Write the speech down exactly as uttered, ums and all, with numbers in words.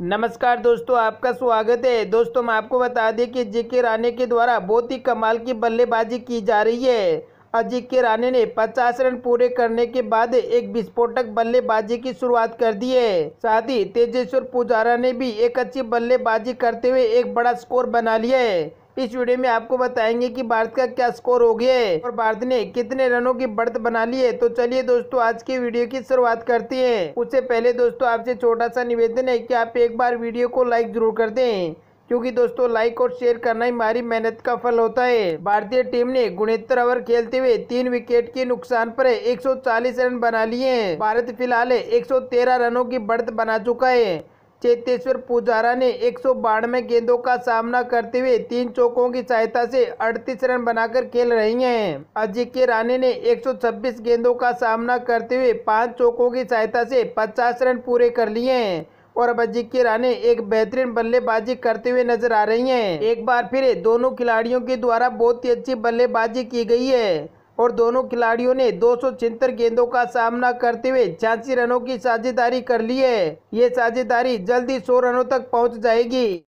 नमस्कार दोस्तों, आपका स्वागत है। दोस्तों मैं आपको बता दें कि अजय के रहाणे के द्वारा बहुत ही कमाल की बल्लेबाजी की जा रही है। अजय के रहाणे ने पचास रन पूरे करने के बाद एक विस्फोटक बल्लेबाजी की शुरुआत कर दी है। साथ ही तेजेश्वर पुजारा ने भी एक अच्छी बल्लेबाजी करते हुए एक बड़ा स्कोर बना लिया है। इस वीडियो में आपको बताएंगे कि भारत का क्या स्कोर हो गया है और भारत ने कितने रनों की बढ़त बना ली है। तो चलिए दोस्तों आज के वीडियो की शुरुआत करते हैं। उससे पहले दोस्तों आपसे छोटा सा निवेदन है कि आप एक बार वीडियो को लाइक जरूर कर दें, क्योंकि दोस्तों लाइक और शेयर करना ही हमारी मेहनत का फल होता है। भारतीय टीम ने उनहत्तर ओवर खेलते हुए तीन विकेट के नुकसान पर एक सौ चालीस रन बना लिए हैं। भारत फिलहाल एक सौ तेरह रनों की बढ़त बना चुका है। चेतेश्वर पुजारा ने एक सौ बानवे गेंदों का सामना करते हुए तीन चौकों की सहायता से अड़तीस रन बनाकर खेल रही हैं। अजय के रहाणे ने एक सौ छब्बीस गेंदों का सामना करते हुए पांच चौकों की सहायता से पचास रन पूरे कर लिए हैं और अब अजिंक्य के रहाणे एक बेहतरीन बल्लेबाजी करते हुए नजर आ रही हैं। एक बार फिर दोनों खिलाड़ियों के द्वारा बहुत ही अच्छी बल्लेबाजी की गई है और दोनों खिलाड़ियों ने दो सौ छिहत्तर गेंदों का सामना करते हुए छियासी रनों की साझेदारी कर ली है। ये साझेदारी जल्दी सौ रनों तक पहुंच जाएगी।